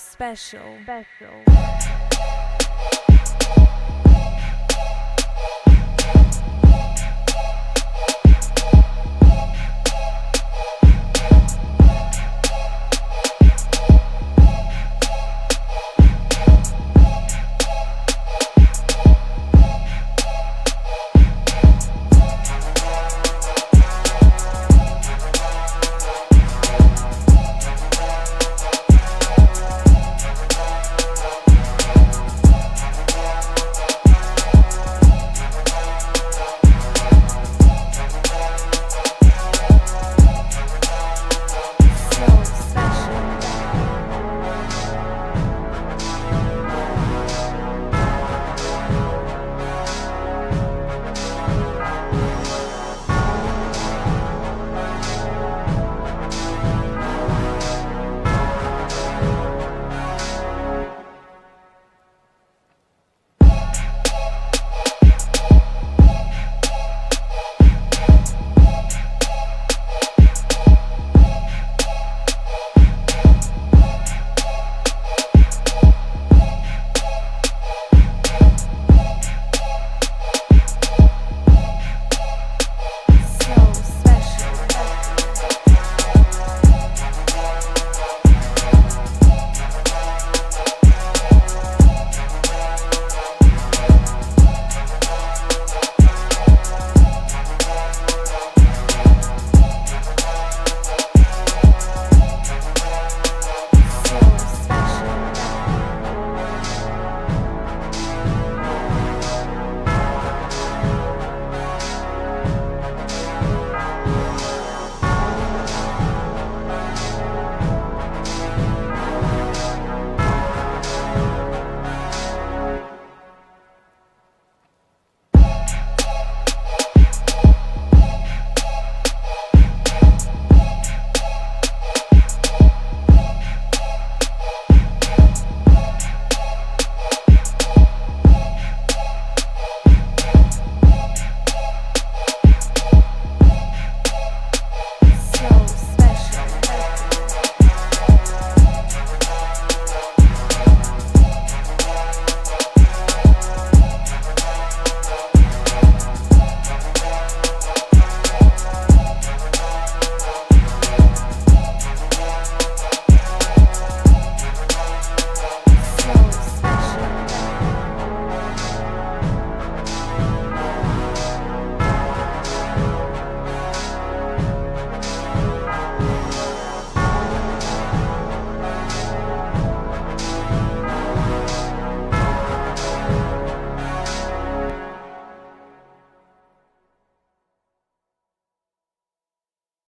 special.